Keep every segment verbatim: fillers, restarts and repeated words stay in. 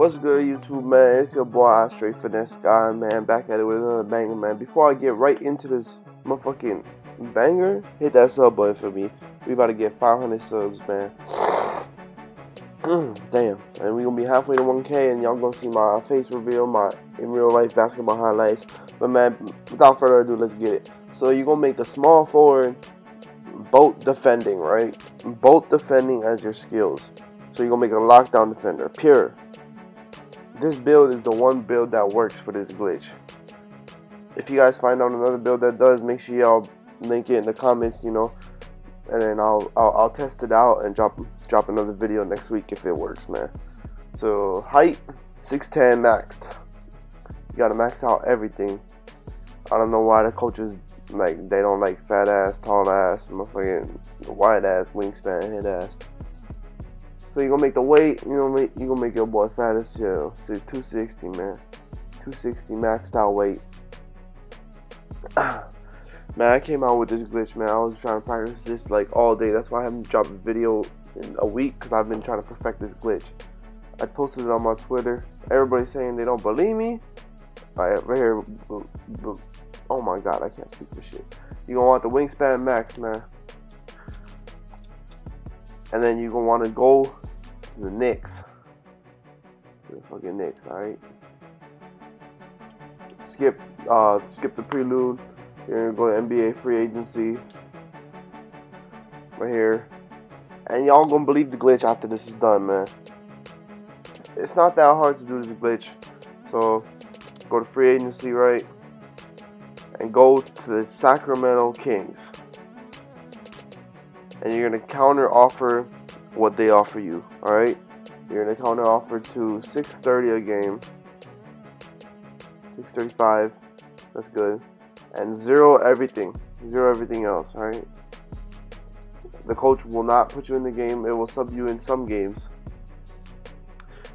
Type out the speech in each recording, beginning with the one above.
What's good, YouTube, man? It's your boy iStr eight Finesse God, man, back at it with another banger, man. Before I get right into this motherfucking banger, hit that sub button for me. We about to get five hundred subs, man. Damn. And we gonna be halfway to one K, and y'all gonna see my face reveal, my in real life basketball highlights. But man, without further ado, let's get it. So you're gonna make a small forward both defending, right? Both defending as your skills. So you're gonna make a lockdown defender, pure. This build is the one build that works for this glitch. If you guys find out another build that does, make sure y'all link it in the comments, you know, and then I'll, I'll I'll test it out and drop drop another video next week if it works, man. So height six ten maxed. You gotta max out everything. I don't know why the coaches, like, they don't like fat ass, tall ass, motherfucking wide ass, wingspan, head ass. So you're gonna make the weight, you know, make, you're gonna make your boy fat as hell. So two sixty, man. two sixty maxed out weight. Man, I came out with this glitch, man. I was trying to practice this like all day. That's why I haven't dropped a video in a week, because I've been trying to perfect this glitch. I posted it on my Twitter. Everybody's saying they don't believe me. Alright, right here. Oh my god, I can't speak for shit. You're gonna want the wingspan max, man. And then you're gonna wanna go to the Knicks. To the fucking Knicks, alright? Skip uh skip the prelude. You're gonna go to N B A free agency. Right here. And y'all gonna believe the glitch after this is done, man. It's not that hard to do this glitch. So go to free agency, right? And go to the Sacramento Kings. And you're gonna counter offer what they offer you. All right, you're gonna counter offer to six thirty a game, six thirty-five. That's good. And zero everything, zero everything else. All right. The coach will not put you in the game. It will sub you in some games.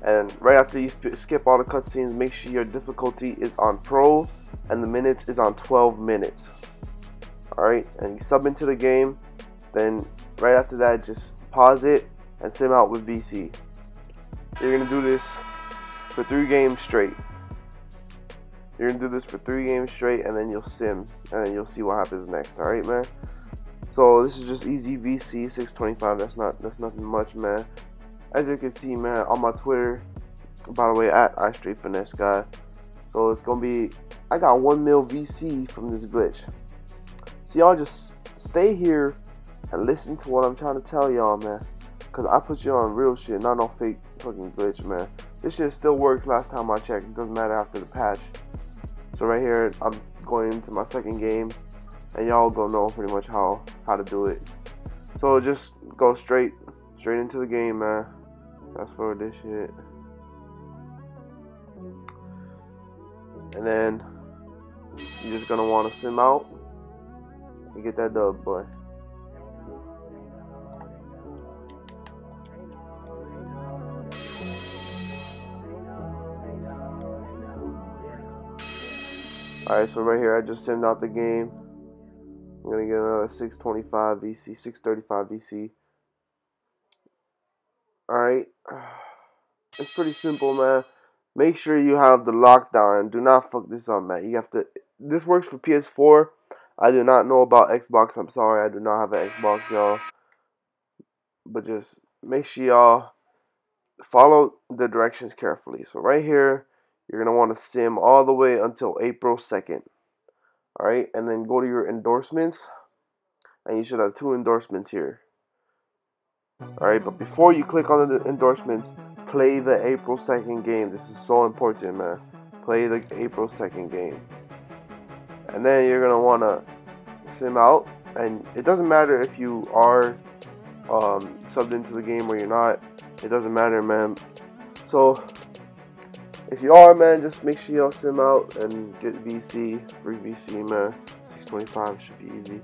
And right after you skip all the cutscenes, make sure your difficulty is on pro, and the minutes is on twelve minutes. All right, and you sub into the game. Then right after that, just pause it and sim out with V C. You're gonna do this for three games straight. You're gonna do this for three games straight, and then you'll sim, and then you'll see what happens next. All right, man. So this is just easy V C six twenty-five. That's not that's nothing much, man. As you can see, man, on my Twitter, by the way, at iStr eight Finesse God. So it's gonna be, I got one mil V C from this glitch. So y'all just stay here and listen to what I'm trying to tell y'all, man, because I put you on real shit, not on fake fucking glitch, man. This shit still works. Last time I checked, it doesn't matter after the patch. So right here, I'm going into my second game, and y'all gonna know pretty much how how to do it. So just go straight straight into the game, man. That's for this shit. And then you're just gonna want to sim out and get that dub, boy. Alright, so right here, I just simmed out the game. I'm gonna get another six twenty-five V C, six thirty-five V C. Alright, it's pretty simple, man. Make sure you have the lockdown. Do not fuck this up, man. You have to. This works for P S four. I do not know about Xbox. I'm sorry, I do not have an Xbox, y'all. But just make sure y'all follow the directions carefully. So right here, you're going to want to sim all the way until April second. Alright, and then go to your endorsements. And you should have two endorsements here. Alright, but before you click on the endorsements, play the April second game. This is so important, man. Play the April second game. And then you're going to want to sim out. And it doesn't matter if you are um, subbed into the game or you're not. It doesn't matter, man. So if you are, man, just make sure y'all sim out and get V C, free V C, man. six twenty-five should be easy.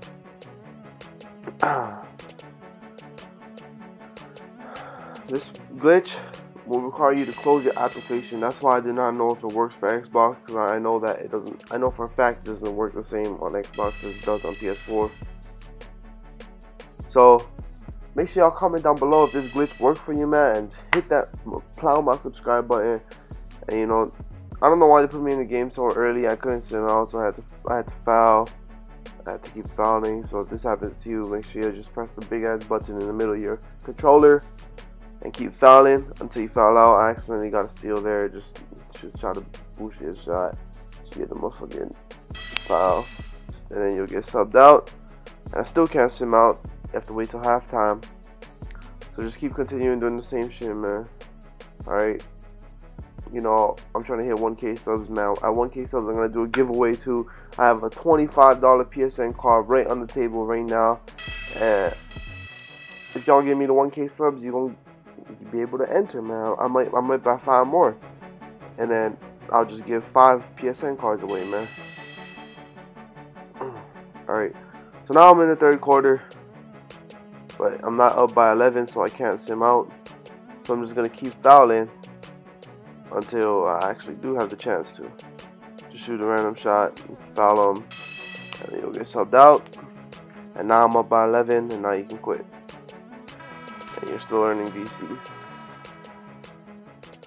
This glitch will require you to close your application. That's why I do not know if it works for Xbox, because I know that it doesn't. I know for a fact it doesn't work the same on Xbox as it does on P S four. So Make sure y'all comment down below if this glitch worked for you, man, and hit that plow my subscribe button. And you know, I don't know why they put me in the game so early. I couldn't sit, and I also had to I had to foul. I had to keep fouling. So if this happens to you, make sure you just press the big ass button in the middle of your controller and keep fouling until you foul out. I accidentally got a steal there, just to try to boost your shot. Just get the motherfucking foul, and then you'll get subbed out. And I still can't sim out. You have to wait till halftime. So just keep continuing doing the same shit, man. Alright. You know, I'm trying to hit one K subs, man. At one K subs, I'm going to do a giveaway too. I have a twenty-five dollar P S N card right on the table right now. And if y'all give me the one K subs, you're going to be able to enter, man. I might, I might buy five more. And then I'll just give five P S N cards away, man. Alright. So now I'm in the third quarter. But I'm not up by eleven, so I can't sim out. So I'm just going to keep fouling until I actually do have the chance to. Just shoot a random shot, foul him, and then you'll get subbed out. And now I'm up by eleven, and now you can quit. And you're still earning V C.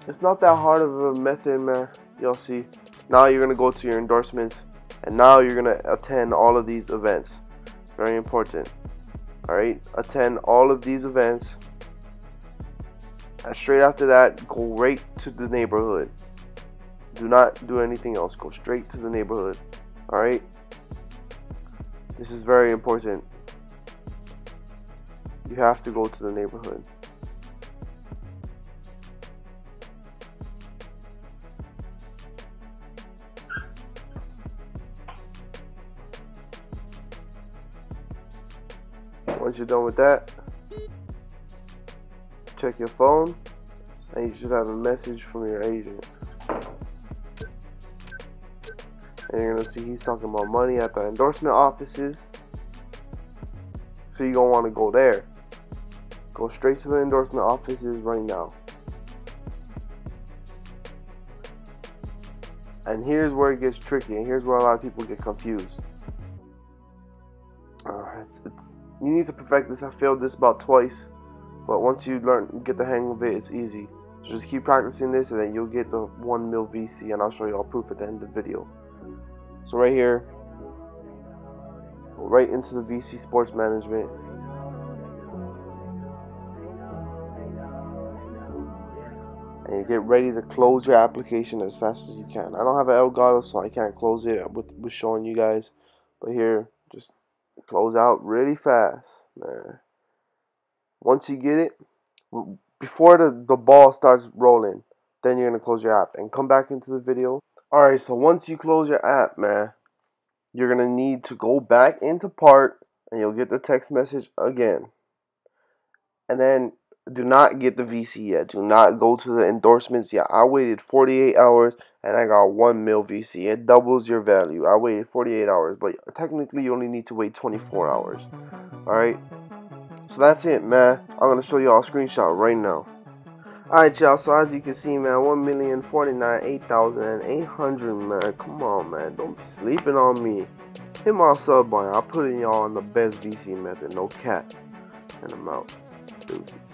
It's not that hard of a method, man. You'll see. Now you're going to go to your endorsements, and now you're going to attend all of these events. Very important. Alright, attend all of these events. And straight after that, go right to the neighborhood. Do not do anything else. Go straight to the neighborhood. Alright? This is very important. You have to go to the neighborhood. Once you're done with that, check your phone, and you should have a message from your agent. And you're gonna see he's talking about money at the endorsement offices. So you're gonna wanna go there. Go straight to the endorsement offices right now. And here's where it gets tricky, and here's where a lot of people get confused. Uh, it's, it's, you need to perfect this. I failed this about twice. But once you learn, get the hang of it, it's easy. So just keep practicing this, and then you'll get the one mil V C, and I'll show you all proof at the end of the video. So right here, go right into the V C Sports Management. And you get ready to close your application as fast as you can. I don't have an Elgato, so I can't close it with, with showing you guys. But here, just close out really fast, man. Once you get it, before the, the ball starts rolling, then you're going to close your app and come back into the video. Alright, so once you close your app, man, you're going to need to go back into part, and you'll get the text message again. And then do not get the V C yet. Do not go to the endorsements yet. I waited forty-eight hours, and I got one mil V C. It doubles your value. I waited forty-eight hours, but technically you only need to wait twenty-four hours. Alright? So that's it, man. I'm gonna show y'all a screenshot right now. Alright, y'all, so as you can see, man, one million forty-nine thousand eight hundred, man. Come on, man. Don't be sleeping on me. Hit my sub button. I'll put in y'all on the best V C method, no cap. And I'm out. Dude.